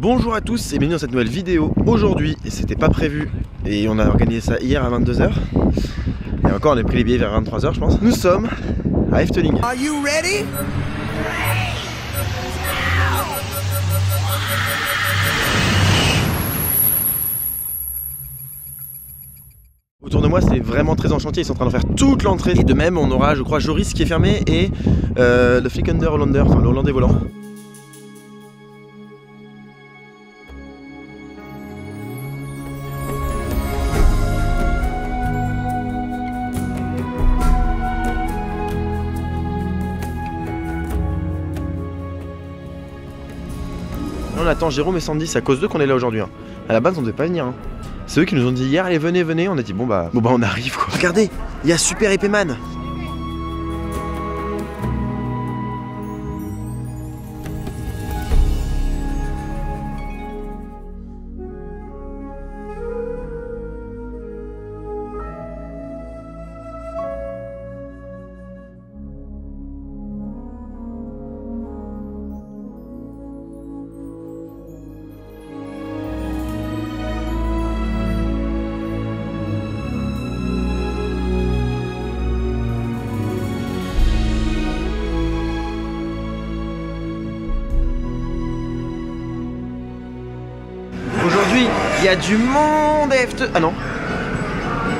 Bonjour à tous et bienvenue dans cette nouvelle vidéo. Aujourd'hui, et c'était pas prévu, et on a organisé ça hier à 22h. Et encore, on a pris les billets vers 23h, je pense. Nous sommes à Efteling. Are you ready? Autour de moi, c'est vraiment très enchanté, ils sont en train de faire toute l'entrée. Et de même, on aura, je crois, Joris qui est fermé et le Flickender Hollander, enfin le Hollandais volant. On attend Jérôme et Sandy, c'est à cause d'eux qu'on est là aujourd'hui. Hein. À la base, on devait pas venir. Hein. C'est eux qui nous ont dit hier, allez venez, venez. On a dit bon bah on arrive quoi. Regardez, il y a Super Épée Man. Il y a du monde à Efteling. Ah non.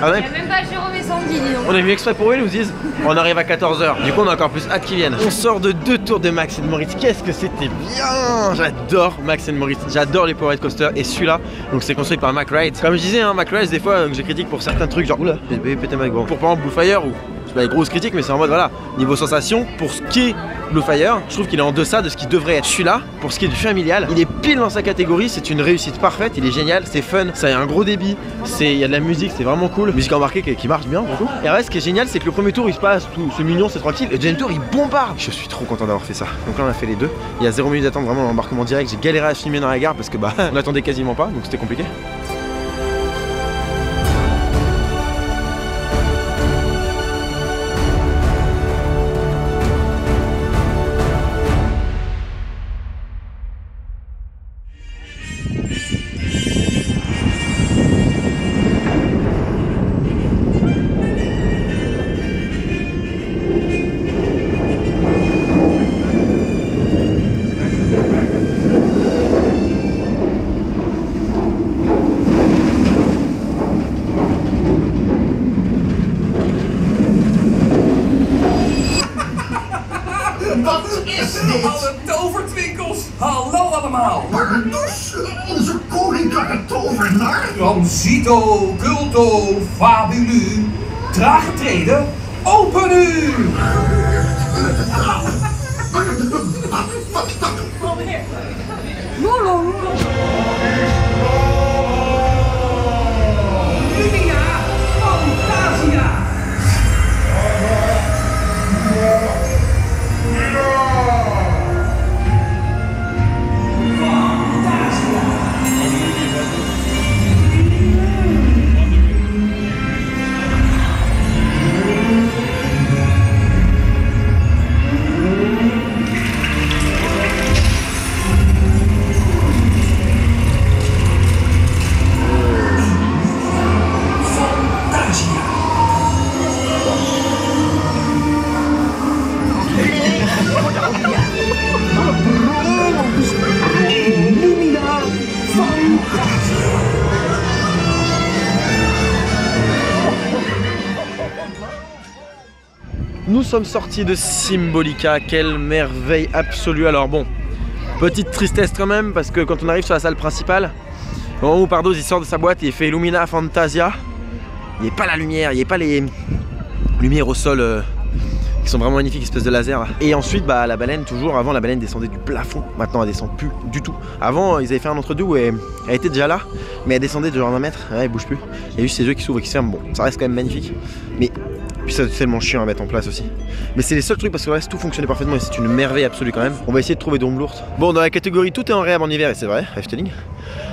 Ah ouais. Il n'y a même pas Jérôme et Sandy. On est venu exprès pour eux, ils nous disent on arrive à 14h. Du coup, on a encore plus hâte qu'ils viennent. On sort de deux tours de Max et de Moritz. Qu'est-ce que c'était bien. J'adore Max et Moritz. J'adore les Power Coaster. Et celui-là, donc c'est construit par Mack Rides. Comme je disais, hein, Mack Rides, des fois, je critique pour certains trucs, genre oula, j'ai pété ma gueule. Pour par exemple Blue Fire ou. C'est pas des grosses critiques, mais c'est en mode voilà, niveau sensation, pour ce qui est Blue Fire, je trouve qu'il est en deçà de ce qu'il devrait être. Celui-là, pour ce qui est du familial, il est pile dans sa catégorie, c'est une réussite parfaite, il est génial, c'est fun, ça a un gros débit, il y a de la musique, c'est vraiment cool, musique embarquée qui marche bien beaucoup. Et après, ce qui est génial, c'est que le premier tour il se passe, tout c'est mignon, c'est tranquille, et le deuxième tour il bombarde. Je suis trop content d'avoir fait ça. Donc là, on a fait les deux, il y a 0 minute d'attente vraiment dans l'embarquement direct, j'ai galéré à filmer dans la gare parce que bah, on attendait quasiment pas, donc c'était compliqué. Zito, Culto, Fabulu, traag treden, open u! Nous sommes sortis de Symbolica, quelle merveille absolue. Alors bon, petite tristesse quand même, parce que quand on arrive sur la salle principale, au moment où Pardoz il sort de sa boîte et il fait Illumina Fantasia, il n'y a pas la lumière, il n'y a pas les lumières au sol qui sont vraiment magnifiques, espèce de laser. Et ensuite, bah la baleine toujours, avant la baleine descendait du plafond, maintenant elle descend plus du tout. Avant, ils avaient fait un entre-deux où elle était déjà là, mais elle descendait de genre 1 mètre, ouais, elle bouge plus. Il y a juste ses yeux qui s'ouvrent et qui se ferment, bon, ça reste quand même magnifique. Mais puis ça c'est tellement chiant à mettre en place aussi. Mais c'est les seuls trucs parce que le reste tout fonctionnait parfaitement et c'est une merveille absolue quand même. On va essayer de trouver Droomvlucht. Bon, dans la catégorie tout est en réhab en hiver et c'est vrai, Efteling.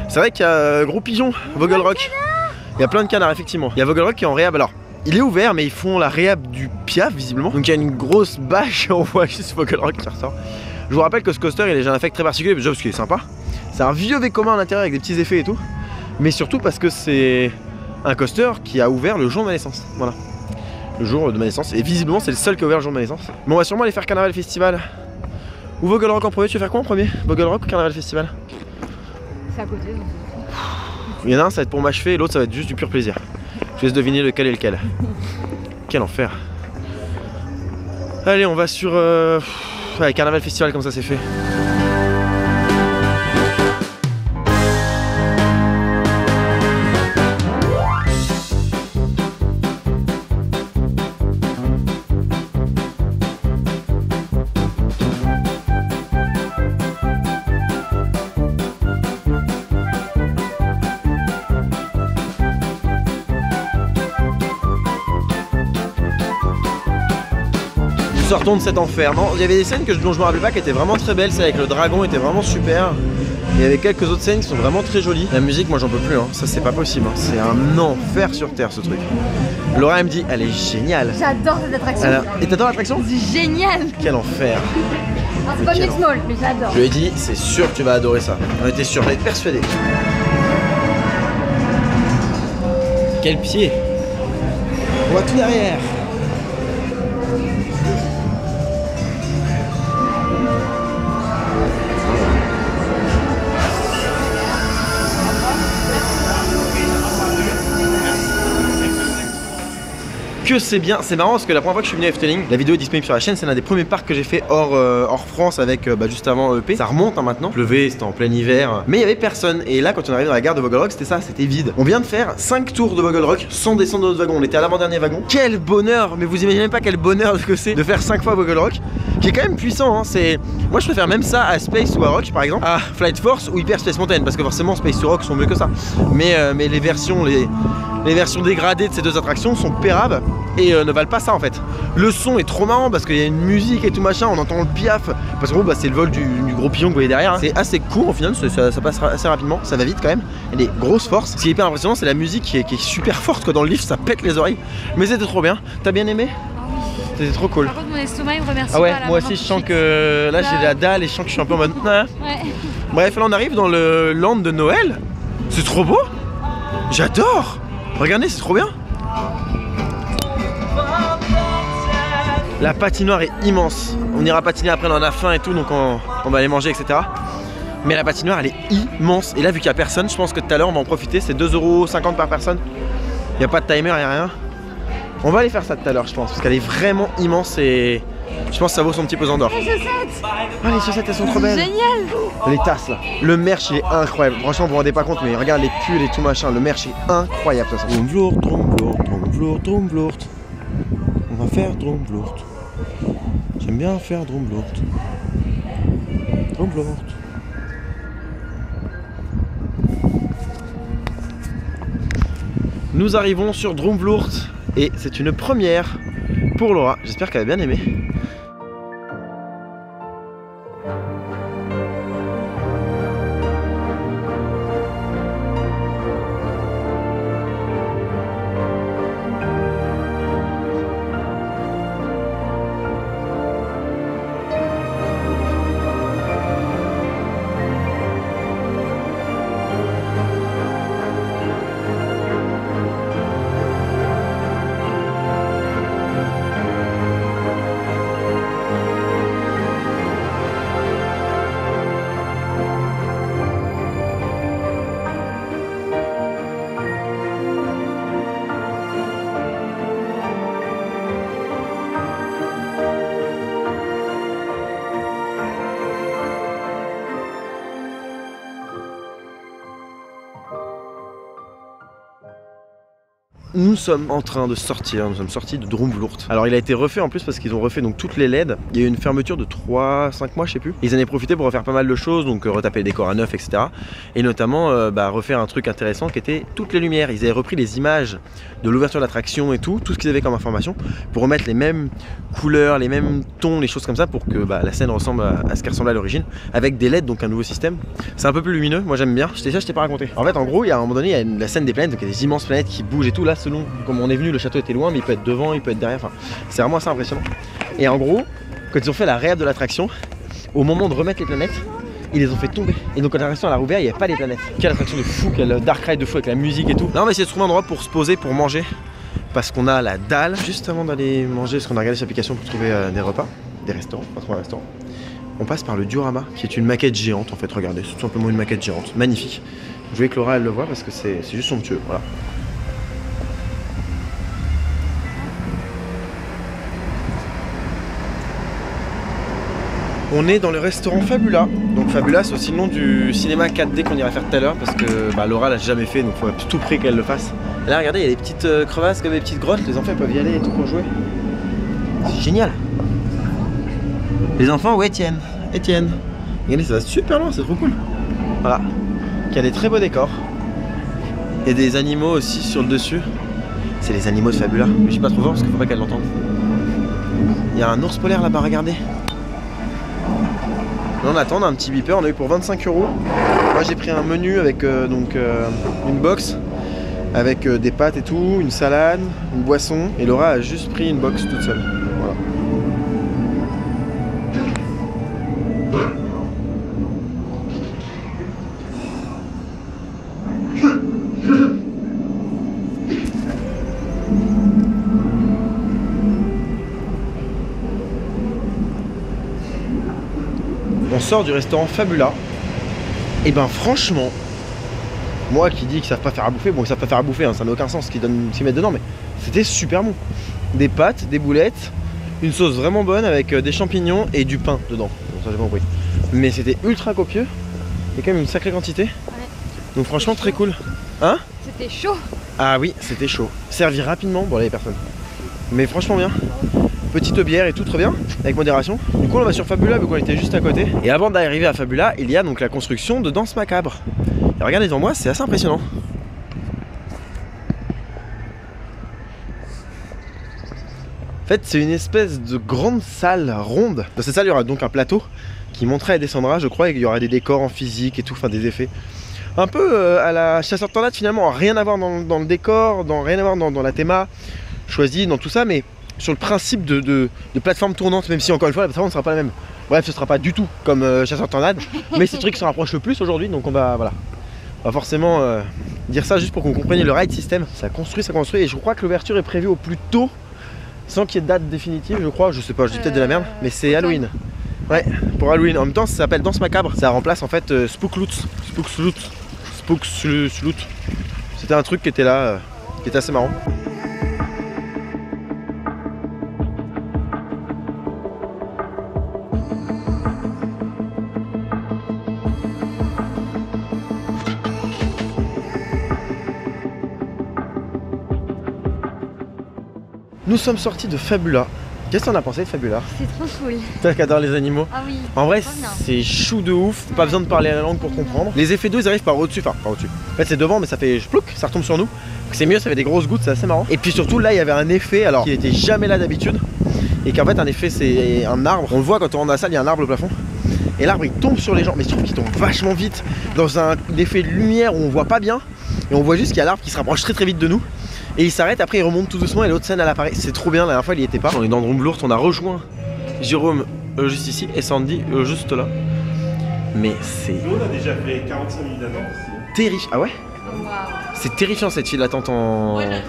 C'est vrai qu'il y a Gros Pigeon, Vogel Rock. Il y a plein de canards effectivement. Il y a Vogel Rock qui est en réhab alors. Il est ouvert mais ils font la réhab du Piaf visiblement. Donc il y a une grosse bâche et on voit juste Vogel Rock qui ressort. Je vous rappelle que ce coaster il a déjà un affect très particulier déjà parce qu'il est sympa. C'est un vieux Vékoma à l'intérieur avec des petits effets et tout. Mais surtout parce que c'est un coaster qui a ouvert le jour de ma naissance. Voilà. Le jour de ma naissance. Et visiblement c'est le seul qui a ouvert le jour de ma naissance. Mais on va sûrement aller faire Carnaval Festival. Ou Vogel Rock en premier. Tu veux faire quoi en premier? Vogel Rock ou Carnaval Festival? C'est à côté donc. Il y en a un, ça va être pour m'achever et l'autre ça va être juste du pur plaisir. Je laisse deviner lequel est lequel. Quel enfer. Allez, on va sur ouais, Carnaval Festival, comme ça c'est fait. Sortons de cet enfer. Non, il y avait des scènes dont je me rappelle pas qui étaient vraiment très belles. Celle avec le dragon était vraiment super. Il y avait quelques autres scènes qui sont vraiment très jolies. La musique, moi j'en peux plus, hein. Ça c'est pas possible, hein. C'est un enfer sur terre ce truc. Laura elle me dit, elle est géniale. J'adore cette attraction. Alors, et t'adores l'attraction? C'est génial. Quel enfer. C'est pas Big Small, mais j'adore. Je lui ai dit, c'est sûr que tu vas adorer ça. On était sûrs, on était persuadés. Quel pied. On voit tout derrière. Que c'est bien, c'est marrant parce que la première fois que je suis venu à Efteling, la vidéo est disponible sur la chaîne, c'est l'un des premiers parcs que j'ai fait hors, hors France avec juste avant EP. Ça remonte hein, maintenant, pleuvait, c'était en plein hiver, mais il y avait personne. Et là quand on arrive dans la gare de Vogel Rock, c'était ça, c'était vide. On vient de faire 5 tours de Vogel Rock sans descendre de notre wagon, on était à l'avant-dernier wagon. Quel bonheur, mais vous imaginez pas quel bonheur que c'est de faire 5 fois Vogel Rock, qui est quand même puissant, hein. C'est... Moi je préfère même ça à Space ou à Rock par exemple, à Flight Force ou Hyper Space Mountain, parce que forcément Space ou Rock sont mieux que ça. Mais les versions dégradées de ces deux attractions sont pérables et ne valent pas ça en fait. Le son est trop marrant parce qu'il y a une musique et tout machin, on entend le piaf, parce qu'en gros bah, c'est le vol du gros pillon que vous voyez derrière, hein. C'est assez court au final, ça passe assez rapidement, ça va vite quand même, il y a des grosses forces. Ce qui est hyper impressionnant c'est la musique qui est super forte quoi, dans le lift ça pète les oreilles, mais c'était trop bien. T'as bien aimé? C'était trop cool. Par contre mon estomac il me remercie. Ah ouais, pas, là, moi aussi je sens que là j'ai la dalle et je sens que je suis un peu en mode... Ouais. Bref, là on arrive dans le land de Noël, c'est trop beau, j'adore. Regardez, c'est trop bien. La patinoire est immense. On ira patiner après, on en a faim et tout, donc on va aller manger, etc. Mais la patinoire, elle est immense. Et là, vu qu'il n'y a personne, je pense que tout à l'heure, on va en profiter. C'est 2,50 € par personne. Il n'y a pas de timer, il n'y a rien. On va aller faire ça tout à l'heure, je pense, parce qu'elle est vraiment immense et je pense que ça vaut son petit pesant d'or. Les chaussettes! Ah, les chaussettes, elles sont trop belles! Génial! Les tasses là. Le merch, il est incroyable. Franchement, vous vous rendez pas compte, mais regarde les pulls et tout machin. Le merch est incroyable, ça. Droomvlucht, Droomvlucht, Droomvlucht, Droomvlucht. On va faire Droomvlucht. J'aime bien faire Droomvlucht. Droomvlucht. Nous arrivons sur Droomvlucht et c'est une première pour Laura. J'espère qu'elle a bien aimé. Nous sommes en train de sortir, nous sommes sortis de Droomvlucht. Alors il a été refait en plus parce qu'ils ont refait donc toutes les LED. Il y a eu une fermeture de 3-5 mois je sais plus. Ils en ont profité pour refaire pas mal de choses, donc retaper les décors à neuf, etc. Et notamment refaire un truc intéressant qui était toutes les lumières. Ils avaient repris les images de l'ouverture d'attraction et tout ce qu'ils avaient comme information pour remettre les mêmes couleurs, les mêmes tons, les choses comme ça pour que la scène ressemble à ce qu'elle ressemblait à l'origine avec des LED, donc un nouveau système. C'est un peu plus lumineux, moi j'aime bien, ça je t'ai pas raconté. En fait en gros il y a à un moment donné il y a la scène des planètes, donc il y a des immenses planètes qui bougent et tout là. Selon comme on est venu, le château était loin, mais il peut être devant, il peut être derrière, enfin c'est vraiment assez impressionnant. Et en gros, quand ils ont fait la réhab de l'attraction, au moment de remettre les planètes, ils les ont fait tomber. Et donc quand la restauration elle a rouvert, il n'y avait pas les planètes. Quelle attraction de fou, quel dark ride de fou avec la musique et tout. Là on va essayer de trouver un endroit pour se poser, pour manger. Parce qu'on a la dalle. Juste avant d'aller manger, parce qu'on a regardé sur l'application pour trouver des repas, des restaurants, pas trop un restaurant. On passe par le diorama, qui est une maquette géante en fait, regardez, c'est tout simplement une maquette géante, magnifique. Je voulais que Laura elle le voit parce que c'est juste somptueux, voilà. On est dans le restaurant Fabula. Donc Fabula c'est aussi le nom du cinéma 4D qu'on ira faire tout à l'heure parce que bah, Laura l'a jamais fait donc faut à tout prix qu'elle le fasse. Là regardez, il y a des petites crevasses comme des petites grottes, les enfants peuvent y aller et tout pour jouer. C'est génial. Les enfants ou Étienne? Étienne. Regardez, ça va super loin, c'est trop cool. Voilà. Il y a des très beaux décors. Il y a des animaux aussi sur le dessus. C'est les animaux de Fabula. Mais je suis pas trop fort parce qu'il faut pas qu'elle l'entende. Il y a un ours polaire là-bas, regardez. Là, on attend un petit beeper, on a eu pour 25 €. Moi j'ai pris un menu avec une box, avec des pâtes et tout, une salade, une boisson. Et Laura a juste pris une box toute seule. Voilà. On sort du restaurant Fabula. Et ben franchement, moi qui dis qu'ils savent pas faire à bouffer, bon ils savent pas faire à bouffer, hein, ça n'a aucun sens qu'ils mettent dedans, mais c'était super bon. Des pâtes, des boulettes, une sauce vraiment bonne avec des champignons et du pain dedans. Bon ça j'ai pas compris. Mais c'était ultra copieux, et quand même une sacrée quantité. Ouais. Donc franchement très cool. Hein? C'était chaud. Ah oui, c'était chaud. Servi rapidement, bon là les personnes. Mais franchement bien. Petite bière et tout, très bien, avec modération. Du coup on va sur Fabula vu qu'on était juste à côté. Et avant d'arriver à Fabula, il y a donc la construction de Danse Macabre. Et regardez devant moi, c'est assez impressionnant. En fait c'est une espèce de grande salle ronde. Dans cette salle il y aura donc un plateau qui montera et descendra je crois, et il y aura des décors en physique et tout, enfin des effets. Un peu à la Chasseur de Tornade finalement, rien à voir dans le décor, rien à voir dans la théma choisie, dans tout ça, mais sur le principe de plateforme tournante, même si encore une fois la plateforme ne sera pas la même. Bref, ce ne sera pas du tout comme Chasseur de Tornade, mais c'est le truc qui s'en rapproche le plus aujourd'hui, donc on va, voilà, on va forcément dire ça juste pour qu'on comprenne le ride system. Ça construit, et je crois que l'ouverture est prévue au plus tôt, sans qu'il y ait de date définitive, je crois, je sais pas, je dis peut-être de la merde, mais c'est Halloween. Ouais, pour Halloween, en même temps ça s'appelle Danse Macabre, ça remplace en fait Spook Sloot. C'était un truc qui était là, qui était assez marrant. Nous sommes sortis de Fabula. Qu'est-ce qu'on a pensé de Fabula? C'est trop cool. Toi qui adore les animaux. Ah oui. En vrai, c'est chou de ouf. Pas besoin de parler la langue pour comprendre. Les effets d'eau, ils arrivent par au-dessus. Enfin, par au-dessus. En fait, c'est devant, mais ça fait plouc, ça retombe sur nous. C'est mieux, ça fait des grosses gouttes, c'est assez marrant. Et puis surtout, là, il y avait un effet, alors qu'il n'était jamais là d'habitude. Et qu'en fait, un effet, c'est un arbre. On le voit quand on rentre dans la salle, il y a un arbre au plafond. Et l'arbre, il tombe sur les gens. Mais je trouve qu'il tombe vachement vite. Dans un effet de lumière où on voit pas bien. Et on voit juste qu'il y a l'arbre qui se rapproche très très vite de nous. Et il s'arrête, après il remonte tout doucement et l'autre scène elle apparaît. C'est trop bien, la dernière fois il y était pas. On est dans Droomvlucht, on a rejoint Jérôme juste ici et Sandy juste là. Mais c'est... Nous on a déjà fait 45 minutes d'attente ici. Terrifiant, ah ouais wow. C'est terrifiant cette file d'attente en... Ouais,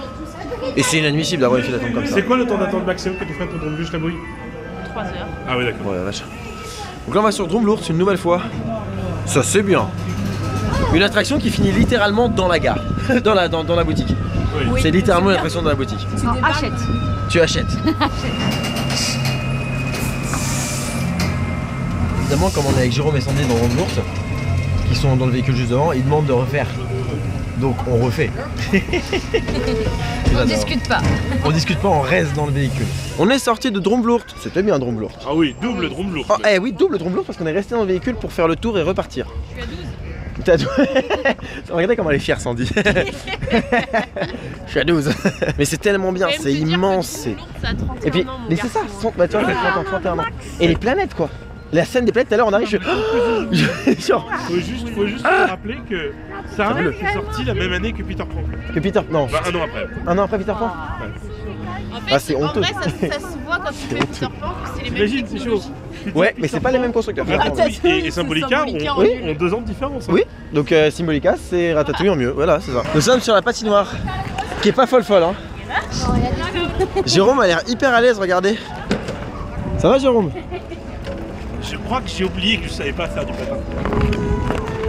et c'est inadmissible d'avoir une file d'attente comme ça. C'est quoi le temps d'attente maximum que tu ferais pour Droomvlucht la bruit? 3 heures. Ah oui d'accord. Ouais, vache. Donc là on va sur Droomvlucht une nouvelle fois. Ça c'est bien. Une attraction qui finit littéralement dans la gare, dans la boutique. Oui. C'est littéralement l'impression de la boutique. Tu achètes. Évidemment, comme on est avec Jérôme et Sandy dans Droomvlucht, qui sont dans le véhicule juste devant, ils demandent de refaire. Donc on refait. On discute pas. On discute pas, on reste dans le véhicule. On est sorti de Droomvlucht. C'était bien Droomvlucht. Ah oui, double Droomvlucht. Oh, eh oui, double Droomvlucht parce qu'on est resté dans le véhicule pour faire le tour et repartir. Je suis à 12. Regardez comment elle est fière Sandy. Je suis à 12. Mais c'est tellement bien, c'est immense. Et puis, mais c'est ça, 30 ans, 31 ans. Et les planètes quoi. La scène des planètes, tout à l'heure on arrive, Faut juste rappeler que ça est sorti la même année que Peter Pan. Que Peter Pan, non. Bah, un an après. Un an après Peter Pan. En fait, c'est honteux. En vrai, ça se voit quand tu fais Peter Pan, c'est les mêmes. Imagine, c'est chaud. Ouais, mais c'est pas les mêmes constructeurs. Ratatouille et Symbolica ont 2 ans de différence. Oui, donc Symbolica, c'est Ratatouille en mieux, voilà, c'est ça. Nous sommes sur la patinoire, qui est pas folle, hein. Jérôme a l'air hyper à l'aise, regardez. Ça va, Jérôme? Je crois que j'ai oublié que je savais pas faire du patin.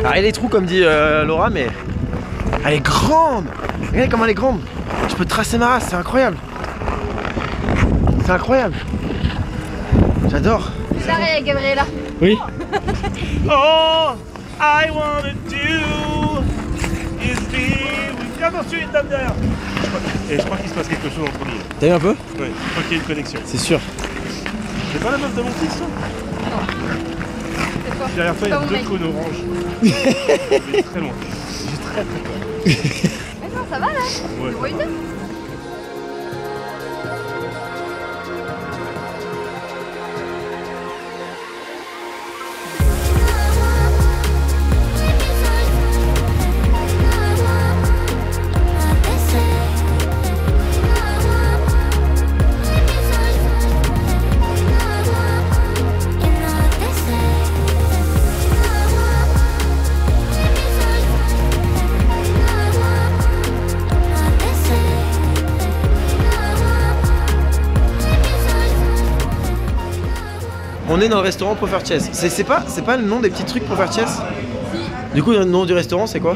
Ah, elle est trou comme dit Laura, mais elle est grande. Regardez comment elle est grande. Je peux tracer ma race, c'est incroyable. C'est incroyable. J'adore. J'arrête, Gabriella. Oui. Oh, I wanna do is be. Viens dessus, une dame derrière. Et je crois qu'il se passe quelque chose entre nous. T'as vu un peu? Oui, je crois qu'il y a une connexion. C'est sûr. C'est pas la meuf de mon fils, ça? Derrière toi, il y a 2 cônes oranges. Il est très loin. J'ai très peur. Mais non, ça va là. Ouais. On est dans le restaurant Profer Chess. C'est pas le nom des petits trucs Profer Chess? Du coup, le nom du restaurant, c'est quoi?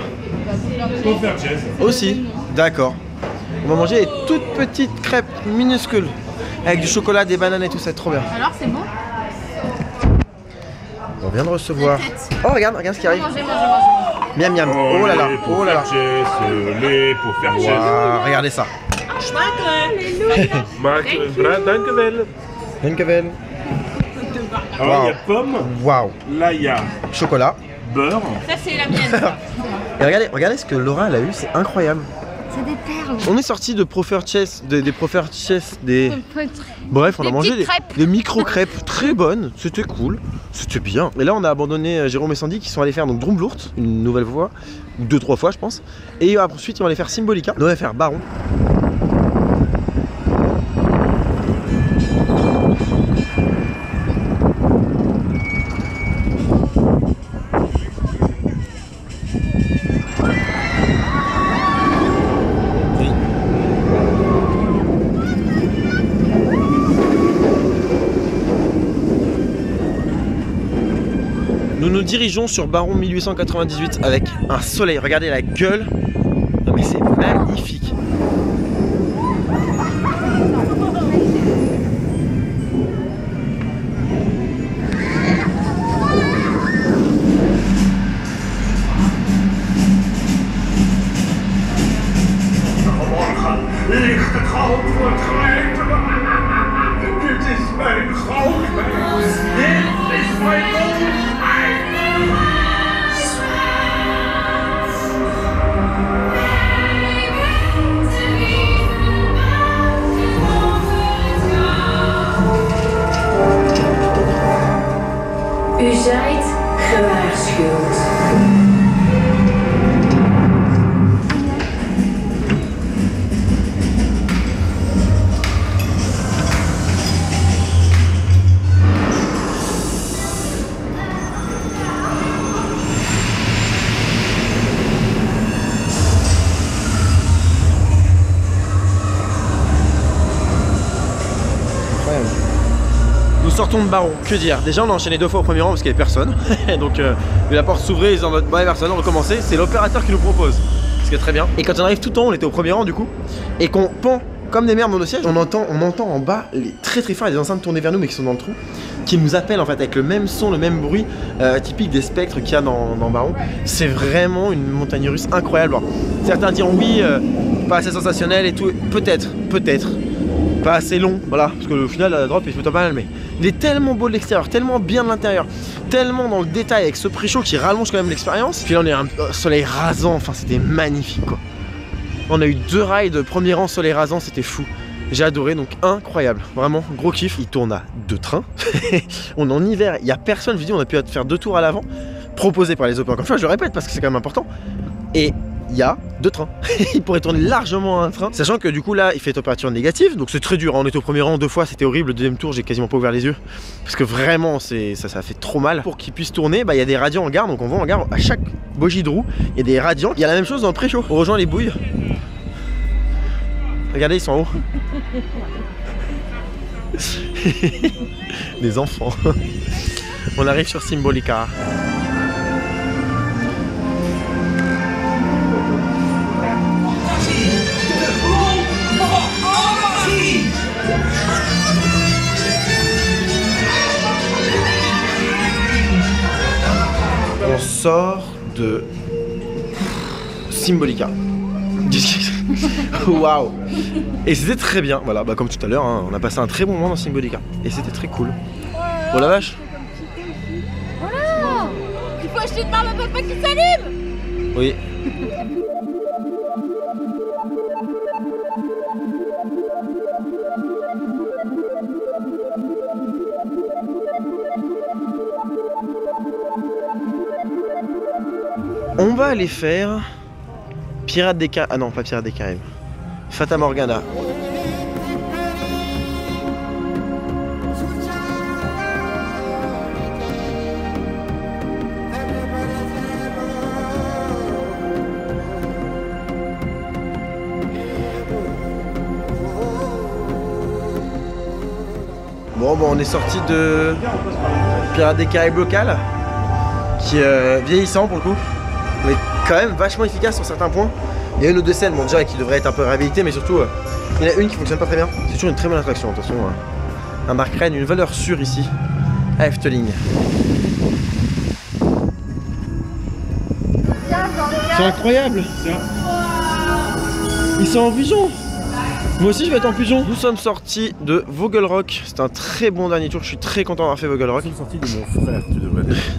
Profer Chess. Aussi, d'accord. On va manger des toutes petites crêpes minuscules avec du chocolat, des bananes et tout ça, trop bien. Alors, c'est bon? On vient de recevoir. Oh, regarde ce qui arrive. Mangez. Miam, miam. Oh là là, oh là là. Les Profer Chess. Wow, regardez ça. Danke. Alors wow. Là, il y a pomme, wow. Là, il y a chocolat, beurre. Ça, c'est la mienne. Et regardez ce que Laura elle a eu, c'est incroyable. C'est des perles. On est sorti de Profer Chess, des... Bref, on a mangé des micro-crêpes très bonnes, c'était cool, c'était bien. Et là, on a abandonné Jérôme et Sandy qui sont allés faire donc Droomvlucht, une nouvelle fois, 2-3 fois je pense. Et ensuite, ils vont aller faire Symbolica, on va faire Baron. Nous dirigeons sur Baron 1898 avec un soleil. Regardez la gueule. Non mais c'est magnifique. Sortons de Baron, que dire? Déjà on a enchaîné 2 fois au premier rang parce qu'il n'y avait personne. Donc la porte s'ouvrait, ils en mode bah personne, on recommençait, c'est l'opérateur qui nous propose. Ce qui est très bien. Et quand on arrive tout le temps, on était au premier rang du coup, et qu'on pend comme des merdes dans nos sièges, on entend en bas les très forts, les enceintes tournées vers nous mais qui sont dans le trou, qui nous appellent en fait avec le même son, le même bruit typique des spectres qu'il y a dans Baron. C'est vraiment une montagne russe incroyable. Alors, certains diront oui, pas assez sensationnel et tout, peut-être. Pas assez long, voilà, parce que au final la drop est plutôt pas mal, mais il est tellement beau de l'extérieur, tellement bien de l'intérieur, tellement dans le détail avec ce pré-chaud qui rallonge quand même l'expérience. Puis là on est un soleil rasant, enfin c'était magnifique quoi. On a eu 2 rides, premier rang soleil rasant, c'était fou. J'ai adoré, donc incroyable, vraiment gros kiff. Il tourne à 2 trains. On est en hiver, il n'y a personne, je vous dis, on a pu faire 2 tours à l'avant, proposés par les opérateurs. Encore une fois, je le répète parce que c'est quand même important. Et il y a 2 trains. Il pourrait tourner largement un train. Sachant que du coup là il fait température négative, donc c'est très dur. On était au premier rang 2 fois, c'était horrible. Le deuxième tour j'ai quasiment pas ouvert les yeux parce que vraiment ça fait trop mal. Pour qu'il puisse tourner, bah il y a des radiants en gare, donc on voit en gare à chaque bogie de roue il y a des radiants. Il y a la même chose dans le pré-chaud. On rejoint les bouilles. Regardez, ils sont en haut. Des enfants. On arrive sur Symbolica. On sort de Symbolica. Waouh! Et c'était très bien, voilà, bah comme tout à l'heure, hein, on a passé un très bon moment dans Symbolica. Et c'était très cool. Oh la vache! Voilà! Il faut acheter une barbe à papa qui s'allume! Oui. On va aller faire Pirates des Caraïbes. Ah non, pas Pirates des Caraïbes. Fata Morgana. Bon, on est sorti de Pirates des Caraïbes local, qui est vieillissant pour le coup. Mais quand même vachement efficace sur certains points. Il y a une ou deux scènes, bon déjà qui devrait être un peu réhabilitée, mais surtout il y en a une qui fonctionne pas très bien. C'est toujours une très bonne attraction, attention. Un Mack Rides, une valeur sûre ici, à Efteling. C'est incroyable! Ils sont en pigeon! Moi aussi je vais être en pigeon! Nous sommes sortis de Vogel Rock, c'est un très bon dernier tour, je suis très content d'avoir fait Vogel Rock.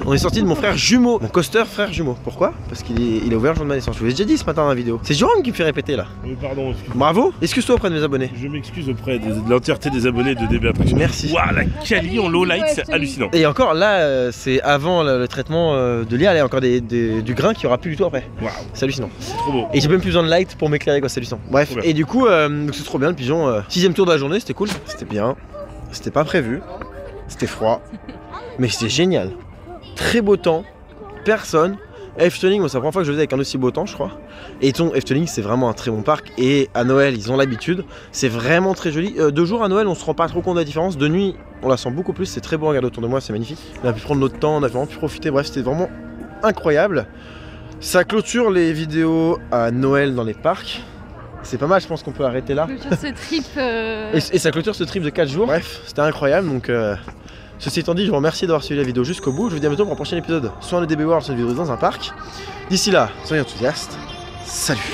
On est sorti de mon frère jumeau, mon coaster frère jumeau. Pourquoi? Parce qu'il est ouvert le jour de ma naissance. Je vous l'ai déjà dit ce matin dans la vidéo. C'est Jérôme qui me fait répéter là. Oui, pardon, excuse-moi. Bravo. Excuse-toi auprès de mes abonnés. Je m'excuse auprès de l'entièreté des abonnés de DBA. Merci. Waouh, la quali en low light, c'est hallucinant. Et encore là, c'est avant le traitement de l'IA, il y a encore du grain qu'il n'y aura plus du tout après. Waouh. C'est hallucinant. C'est trop beau. Et j'ai même plus besoin de light pour m'éclairer, quoi, c'est hallucinant. Bref, et du coup, c'est trop bien le pigeon. 6e tour de la journée, c'était cool. C'était bien. C'était pas prévu. C'était froid. Mais c'était génial. Très beau temps, personne. Efteling, c'est la première fois que je faisais avec un aussi beau temps, je crois. Et Efteling, c'est vraiment un très bon parc. Et à Noël, ils ont l'habitude. C'est vraiment très joli. De jour à Noël, on se rend pas trop compte de la différence. De nuit, on la sent beaucoup plus. C'est très beau. Regarde autour de moi, c'est magnifique. On a pu prendre notre temps, on a vraiment pu profiter. Bref, c'était vraiment incroyable. Ça clôture les vidéos à Noël dans les parcs. C'est pas mal, je pense qu'on peut arrêter là. Ça clôture ce trip. Et ça clôture ce trip de 4 jours. Bref, c'était incroyable. Donc. Ceci étant dit, je vous remercie d'avoir suivi la vidéo jusqu'au bout. Je vous dis à bientôt pour un prochain épisode, soit le DB World, soit une vidéo dans un parc. D'ici là, soyez enthousiastes. Salut!